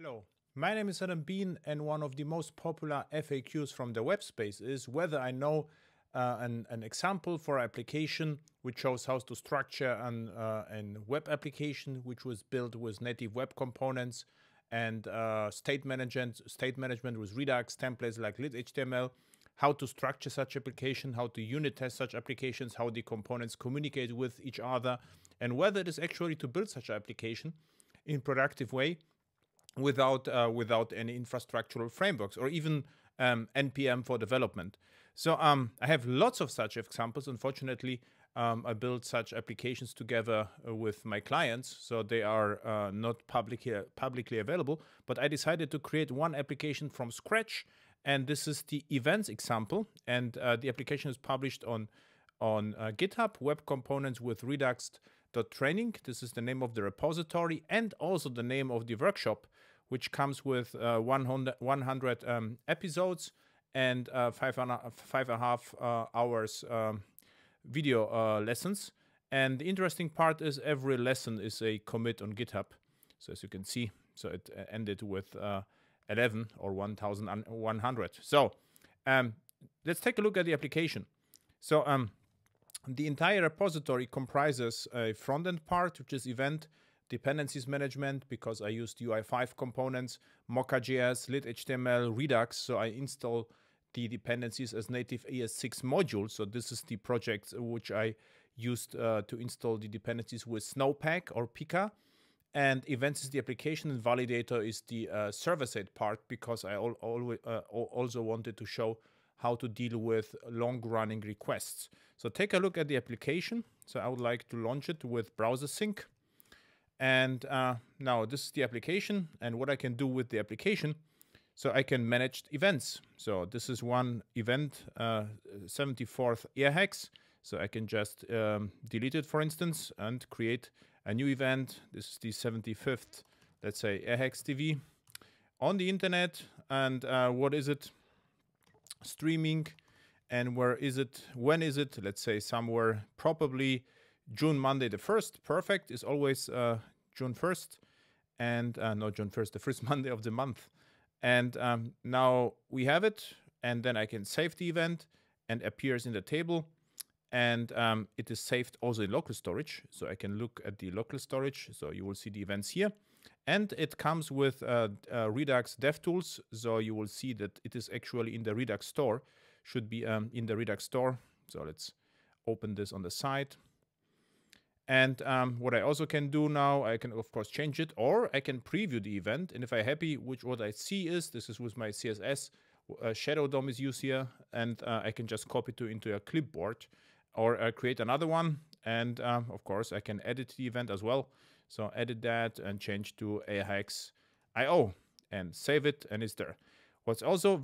Hello, my name is Adam Bien, and one of the most popular FAQs from the web space is whether I know an example for an application which shows how to structure an web application which was built with native web components and state management with Redux, templates like lit-html, how to structure such application, how to unit test such applications, how the components communicate with each other, and whether it is actually to build such an application in productive way without any infrastructural frameworks or even NPM for development. So I have lots of such examples. Unfortunately, I built such applications together with my clients, so they are not publicly available, but I decided to create one application from scratch, and this is the events example, and the application is published on GitHub, webcomponents-with-redux.training. This is the name of the repository and also the name of the workshop, which comes with 100 episodes and 5.5 hours video lessons. And the interesting part is every lesson is a commit on GitHub. So as you can see, so it ended with 11 or 1,100. So let's take a look at the application. So the entire repository comprises a front-end part, which is event, dependencies management, because I used UI5 components, mocha.js, lit-html, Redux, so I install the dependencies as native ES6 module. So this is the project which I used to install the dependencies with Snowpack or Pika. And events is the application, and validator is the server-side part, because I also wanted to show how to deal with long-running requests. So take a look at the application. So I would like to launch it with browser sync. And now this is the application, and what I can do with the application. So I can manage events. So this is one event, 74th AirHacks. So I can just delete it, for instance, and create a new event. This is the 75th, let's say, AirHacks.tv on the internet. And what is it? Streaming. And where is it? When is it? Let's say somewhere, probably June, Monday the 1st. Perfect. Is always June 1st. And not June 1st, the first Monday of the month. And now we have it. And then I can save the event and appears in the table. And it is saved also in local storage. So I can look at the local storage. So you will see the events here. And it comes with Redux DevTools. So you will see that it is actually in the Redux store. Should be in the Redux store. So let's open this on the side. And what I also can do now, I can of course change it, or I can preview the event. And if I'm happy, what I see is, this is with my CSS, shadow DOM is used here, and I can just copy it into a clipboard, or create another one. And of course, I can edit the event as well. So edit that and change to AirHacks.io and save it, and it's there. What's also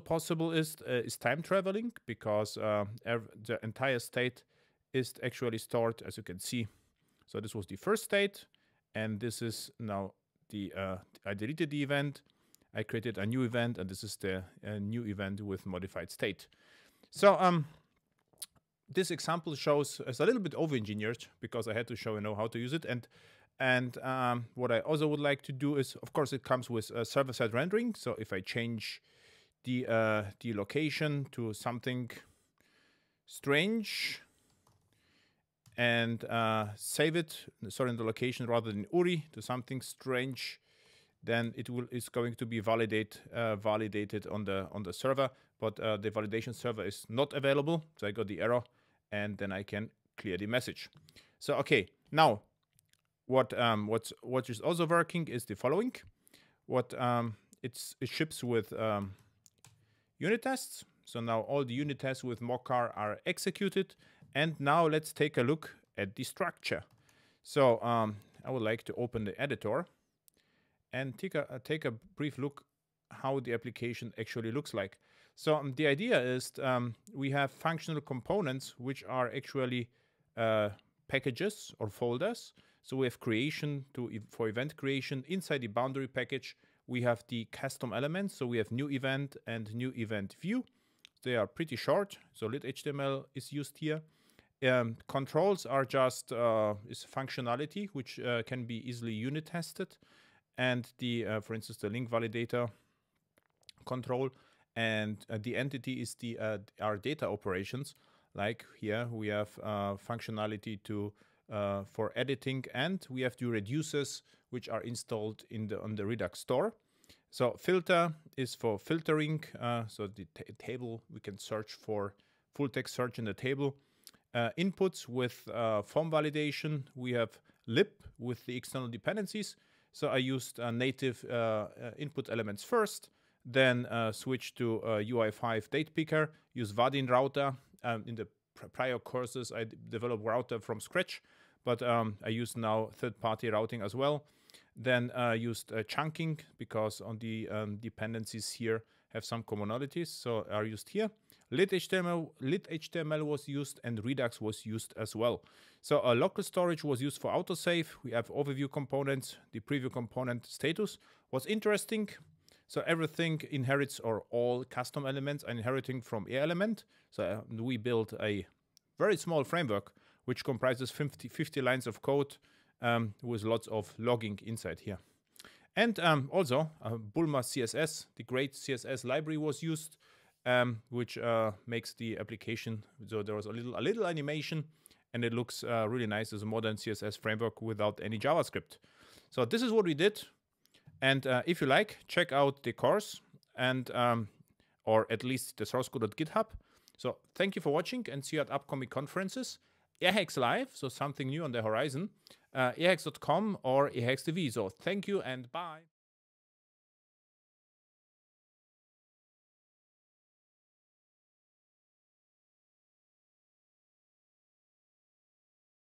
possible is time traveling, because the entire state is actually stored, as you can see. So this was the first state, and this is now the I deleted the event, I created a new event, and this is the new event with modified state. So this example shows it's a little bit over-engineered, because I had to show how to use it. And what I also would like to do is, of course, it comes with server-side rendering. So if I change the location to something strange and save it, sorry, in the location rather than URI, to something strange, then it's going to be validated on the server. But the validation server is not available, so I got the error, and then I can clear the message. So okay, now. What is also working is the following. It ships with unit tests. So now all the unit tests with mocha are executed. And now let's take a look at the structure. So I would like to open the editor and take a brief look how the application actually looks like. So the idea is we have functional components, which are actually packages or folders. So we have creation for event creation. Inside the boundary package, we have the custom elements. So we have new event and new event view. They are pretty short. So lit-html is used here. Controls are just is functionality, which can be easily unit tested. and the, for instance, the link validator control, and the entity is the our data operations. Like here we have functionality to for editing, and we have the reducers which are installed in the on the Redux store. So filter is for filtering. So the table, we can search for full text search in the table. Inputs with form validation. We have lib with the external dependencies. So I used native input elements first, then switch to UI5 date picker, use Vaadin router. In the prior courses, I developed router from scratch, but I use now third-party routing as well. Then I used chunking because on the dependencies here have some commonalities, so are used here. Lit-html was used, and Redux was used as well. So local storage was used for autosave. We have overview components. The preview component status was interesting. So everything inherits, or all custom elements are inheriting from AirElement. So we built a very small framework which comprises 50 lines of code with lots of logging inside here. And also Bulma CSS, the great CSS library was used, which makes the application. So there was a little animation, and it looks really nice as a modern CSS framework without any JavaScript. So this is what we did. And if you like, check out the course, and or at least the source code at GitHub. So thank you for watching, and see you at upcoming conferences. AirHacks Live, so something new on the horizon, airhacks.com or AirHacks.tv. So thank you and bye.